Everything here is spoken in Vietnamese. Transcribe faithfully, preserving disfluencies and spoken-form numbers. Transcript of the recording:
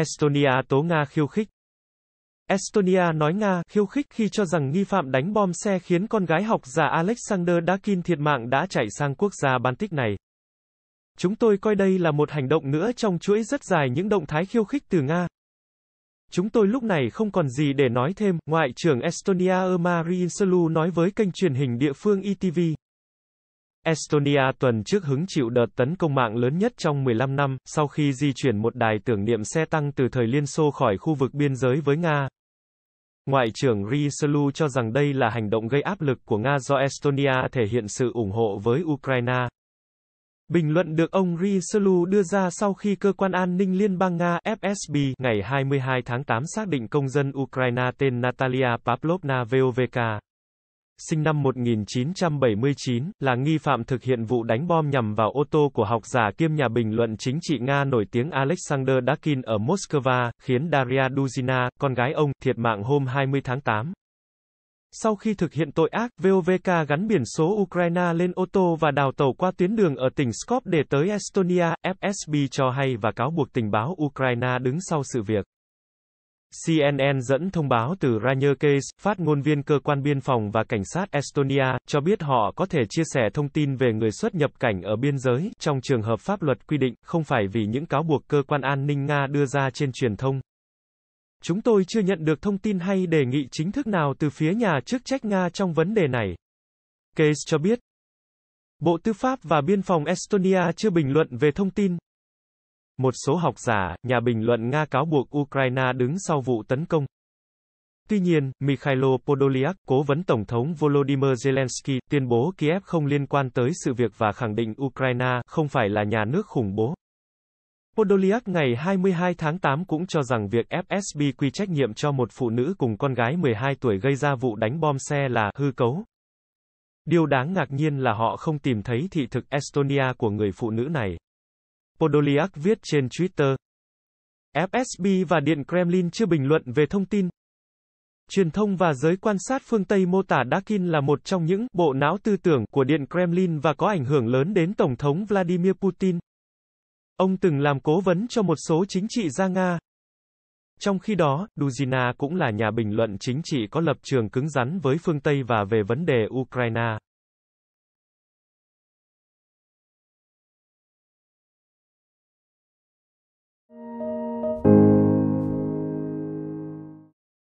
Estonia tố Nga khiêu khích. Estonia nói Nga khiêu khích khi cho rằng nghi phạm đánh bom xe khiến con gái học giả Alexander Dugin thiệt mạng đã chạy sang quốc gia Baltic này. Chúng tôi coi đây là một hành động nữa trong chuỗi rất dài những động thái khiêu khích từ Nga. Chúng tôi lúc này không còn gì để nói thêm, Ngoại trưởng Estonia Urmas Reinsalu nói với kênh truyền hình địa phương e tê vê. Estonia tuần trước hứng chịu đợt tấn công mạng lớn nhất trong mười lăm năm, sau khi di chuyển một đài tưởng niệm xe tăng từ thời Liên Xô khỏi khu vực biên giới với Nga. Ngoại trưởng Reinsalu cho rằng đây là hành động gây áp lực của Nga do Estonia thể hiện sự ủng hộ với Ukraine. Bình luận được ông Reinsalu đưa ra sau khi Cơ quan An ninh Liên bang Nga ép ét bê ngày hai mươi hai tháng tám xác định công dân Ukraine tên Natalia Pavlovna Vovka, sinh năm một nghìn chín trăm bảy mươi chín, là nghi phạm thực hiện vụ đánh bom nhằm vào ô tô của học giả kiêm nhà bình luận chính trị Nga nổi tiếng Alexander Dugin ở Moscow, khiến Darya Dugina, con gái ông, thiệt mạng hôm hai mươi tháng tám. Sau khi thực hiện tội ác, Vovka gắn biển số Ukraine lên ô tô và đào tẩu qua tuyến đường ở tỉnh Skop để tới Estonia, ép ét bê cho hay và cáo buộc tình báo Ukraine đứng sau sự việc. xê en en dẫn thông báo từ Rainer Case, phát ngôn viên cơ quan biên phòng và cảnh sát Estonia, cho biết họ có thể chia sẻ thông tin về người xuất nhập cảnh ở biên giới, trong trường hợp pháp luật quy định, không phải vì những cáo buộc cơ quan an ninh Nga đưa ra trên truyền thông. Chúng tôi chưa nhận được thông tin hay đề nghị chính thức nào từ phía nhà chức trách Nga trong vấn đề này. Case cho biết, Bộ Tư pháp và Biên phòng Estonia chưa bình luận về thông tin. Một số học giả, nhà bình luận Nga cáo buộc Ukraine đứng sau vụ tấn công. Tuy nhiên, Mikhailo Podolyak, cố vấn Tổng thống Volodymyr Zelensky, tuyên bố Kiev không liên quan tới sự việc và khẳng định Ukraine không phải là nhà nước khủng bố. Podolyak ngày hai mươi hai tháng tám cũng cho rằng việc ép ét bê quy trách nhiệm cho một phụ nữ cùng con gái mười hai tuổi gây ra vụ đánh bom xe là hư cấu. Điều đáng ngạc nhiên là họ không tìm thấy thị thực Estonia của người phụ nữ này. Podolyak viết trên Twitter. ép ét bê và Điện Kremlin chưa bình luận về thông tin. Truyền thông và giới quan sát phương Tây mô tả Dugin là một trong những bộ não tư tưởng của Điện Kremlin và có ảnh hưởng lớn đến Tổng thống Vladimir Putin. Ông từng làm cố vấn cho một số chính trị gia Nga. Trong khi đó, Dugina cũng là nhà bình luận chính trị có lập trường cứng rắn với phương Tây và về vấn đề Ukraine.